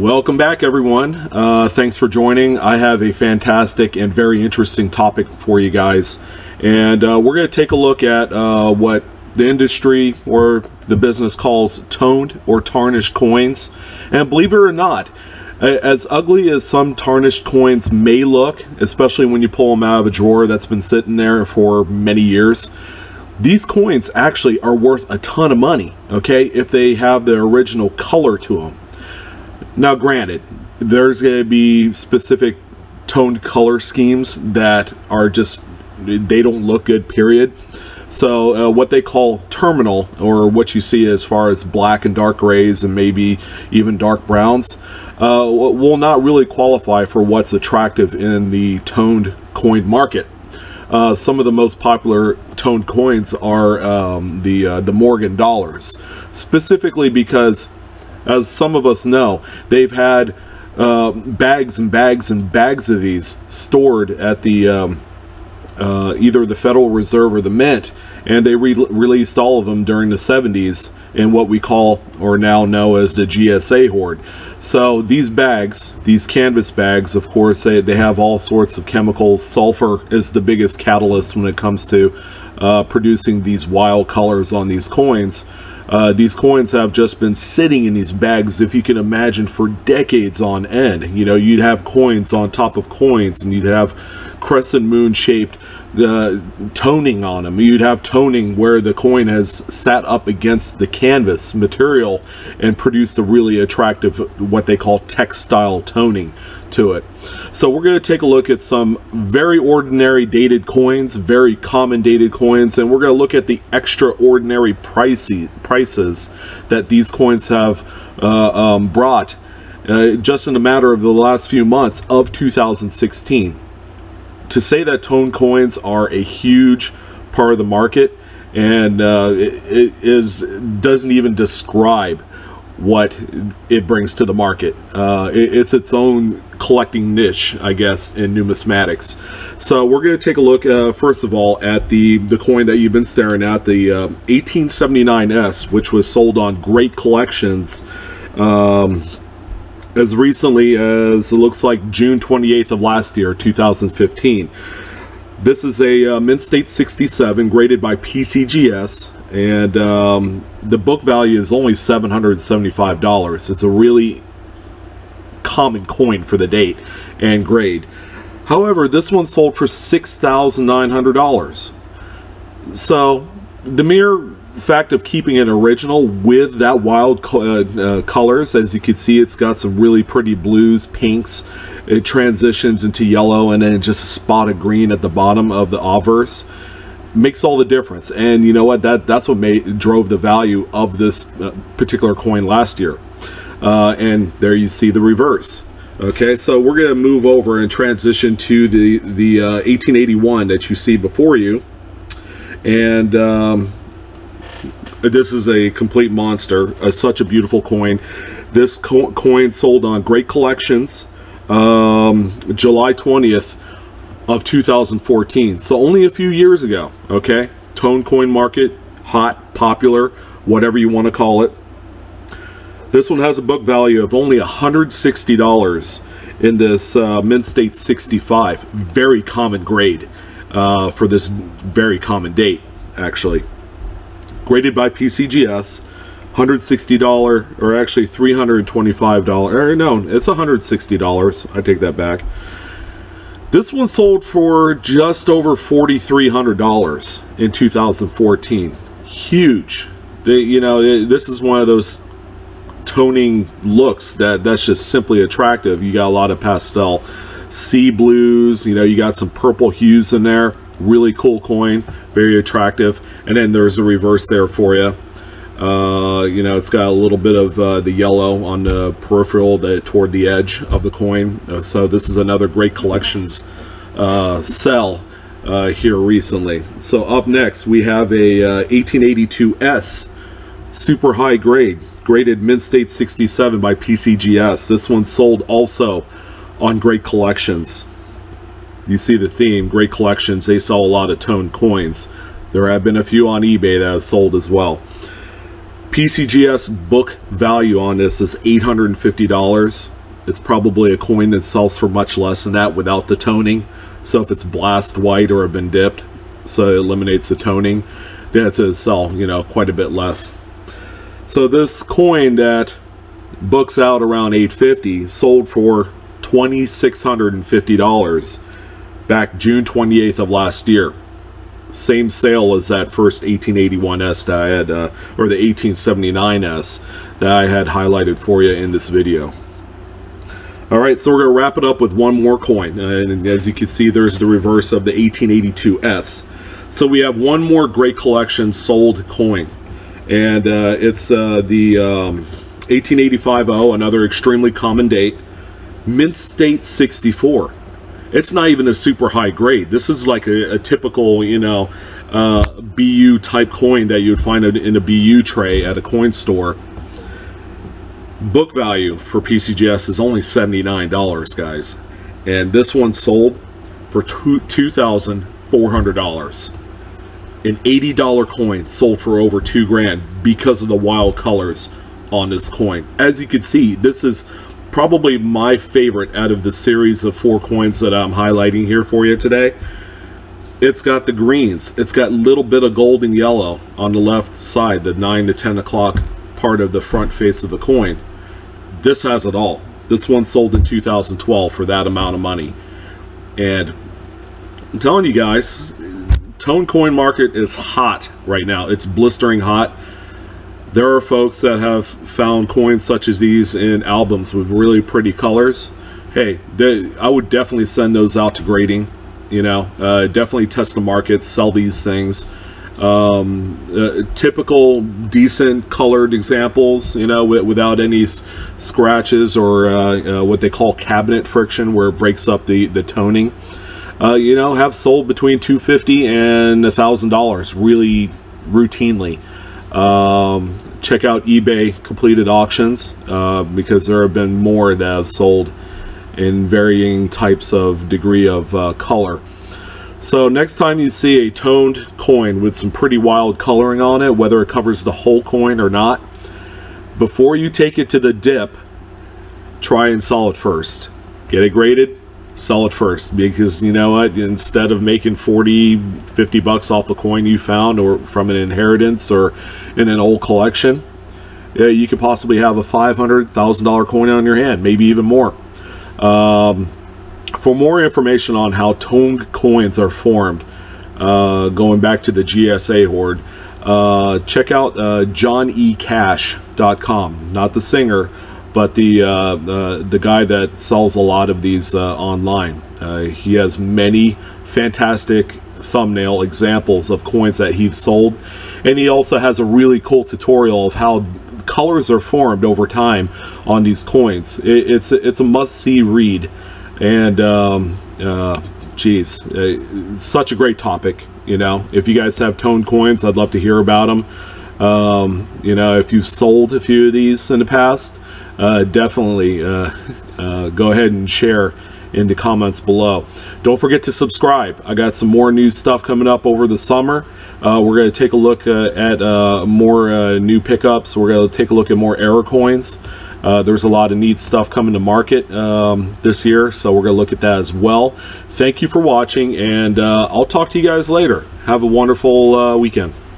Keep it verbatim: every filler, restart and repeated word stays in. Welcome back, everyone. Uh, thanks for joining. I have a fantastic and very interesting topic for you guys. And uh, we're going to take a look at uh, what the industry or the business calls toned or tarnished coins. And believe it or not, as ugly as some tarnished coins may look, especially when you pull them out of a drawer that's been sitting there for many years, these coins actually are worth a ton of money, okay, if they have the original color to them. Now granted, there's going to be specific toned color schemes that are just, they don't look good, period. So uh, what they call terminal, or what you see as far as black and dark grays and maybe even dark browns, uh, will not really qualify for what's attractive in the toned coin market. Uh, some of the most popular toned coins are um, the, uh, the Morgan dollars, specifically because, as some of us know, they've had uh, bags and bags and bags of these stored at the um, uh, either the Federal Reserve or the Mint, and they re released all of them during the seventies in what we call, or now know as, the G S A hoard. So these bags, these canvas bags, of course, they, they have all sorts of chemicals. Sulfur is the biggest catalyst when it comes to uh, producing these wild colors on these coins. Uh, these coins have just been sitting in these bags, if you can imagine, for decades on end. You know, you'd have coins on top of coins, and you'd have crescent moon shaped uh, toning on them. You'd have toning where the coin has sat up against the canvas material and produced a really attractive, what they call textile toning to it. So we're going to take a look at some very ordinary dated coins, very common dated coins, and we're going to look at the extraordinary pricey prices that these coins have uh, um, brought uh, just in a matter of the last few months of two thousand sixteen. To say that toned coins are a huge part of the market, and uh, it, it is doesn't even describe what it brings to the market. Uh, it, it's its own collecting niche, I guess, in numismatics. So we're going to take a look, uh, first of all, at the, the coin that you've been staring at, the uh, eighteen seventy-nine S, which was sold on Great Collections um, as recently as, it looks like, June twenty-eighth of last year, two thousand fifteen. This is a uh, Mint State sixty-seven, graded by P C G S, and um, the book value is only seven hundred seventy-five dollars. It's a really common coin for the date and grade. However, this one sold for six thousand nine hundred dollars. So the mere fact of keeping it original with that wild co uh, uh, colors, as you can see, it's got some really pretty blues, pinks, it transitions into yellow, and then just a spot of green at the bottom of the obverse, makes all the difference. And you know what, that that's what made drove the value of this uh, particular coin last year. Uh, and there you see the reverse. Okay, so we're going to move over and transition to the the uh, eighteen eighty-one that you see before you, and um, this is a complete monster. Uh, such a beautiful coin. This co coin sold on Great Collections um, July twentieth of two thousand fourteen, so only a few years ago. Okay, toned coin market, hot, popular, whatever you want to call it. This one has a book value of only one hundred sixty dollars in this uh, Mint State sixty-five, very common grade uh, for this very common date, actually. Graded by P C G S, one hundred sixty dollars, or actually three hundred twenty-five dollars, or no, it's one hundred sixty dollars, I take that back. This one sold for just over forty-three hundred dollars in two thousand fourteen. Huge. They, you know, it, this is one of those toning looks that that's just simply attractive. You got a lot of pastel sea blues, you know, you got some purple hues in there. Really cool coin, very attractive. And then there's a reverse there for you. Uh, you know, it's got a little bit of uh, the yellow on the peripheral, the, toward the edge of the coin. Uh, so this is another Great Collections uh, sell uh, here recently. So up next, we have a uh, eighteen eighty-two S, super high grade, graded Mint State sixty-seven by P C G S. This one sold also on Great Collections. You see the theme, Great Collections, they sell a lot of toned coins. There have been a few on eBay that have sold as well. P C G S book value on this is eight hundred fifty dollars. It's probably a coin that sells for much less than that without the toning. So if it's blast white or have been dipped, so it eliminates the toning, then it's going to sell, you know, quite a bit less. So this coin that books out around eight hundred fifty dollars sold for two thousand six hundred fifty dollars back June twenty-eighth of last year. Same sale as that first eighteen eighty-one S that I had, uh, or the eighteen seventy-nine S that I had highlighted for you in this video. Alright, so we're going to wrap it up with one more coin. And as you can see, there's the reverse of the eighteen eighty-two S. So we have one more Great Collection sold coin. And uh, it's uh, the um, eighteen eighty-five oh, another extremely common date. Mint State sixty-four. It's not even a super high grade. This is like a, a typical, you know, uh, B U type coin that you would find in a B U tray at a coin store. Book value for P C G S is only seventy-nine dollars, guys. And this one sold for two thousand four hundred dollars. An eighty dollar coin sold for over two grand because of the wild colors on this coin. As you can see, this is probably my favorite out of the series of four coins that I'm highlighting here for you today. It's got the greens. It's got a little bit of gold and yellow on the left side, the nine to ten o'clock part of the front face of the coin. This has it all. This one sold in two thousand twelve for that amount of money. And I'm telling you guys, tone coin market is hot right now. It's blistering hot. There are folks that have found coins such as these in albums with really pretty colors. Hey, they, I would definitely send those out to grading. You know, uh, definitely test the market, sell these things. Um, uh, typical, decent colored examples, you know, without any scratches or uh, uh, what they call cabinet friction, where it breaks up the, the toning. Uh, you know, have sold between two hundred fifty dollars and one thousand dollars really routinely. Um, check out eBay completed auctions uh, because there have been more that have sold in varying types of degree of uh, color. So next time you see a toned coin with some pretty wild coloring on it, whether it covers the whole coin or not, before you take it to the dip, try and sell it first. Get it graded, sell it first, because you know what, instead of making forty, fifty bucks off a coin you found or from an inheritance or in an old collection, yeah, you could possibly have a five hundred thousand dollar coin on your hand, maybe even more. Um, for more information on how toned coins are formed, uh, going back to the G S A hoard, uh, check out uh, John E Cash dot com, not the singer, but the, uh, the the guy that sells a lot of these uh, online. Uh, he has many fantastic thumbnail examples of coins that he's sold, and he also has a really cool tutorial of how colors are formed over time on these coins. It, it's it's a must-see read, and um, uh, geez, uh, such a great topic. You know, if you guys have toned coins, I'd love to hear about them. Um, you know, if you've sold a few of these in the past, Uh, definitely uh, uh, go ahead and share in the comments below. Don't forget to subscribe. I got some more new stuff coming up over the summer. Uh, we're going to take a look uh, at uh, more uh, new pickups. We're going to take a look at more error coins. Uh, there's a lot of neat stuff coming to market um, this year, so we're going to look at that as well. Thank you for watching, and uh, I'll talk to you guys later. Have a wonderful uh, weekend.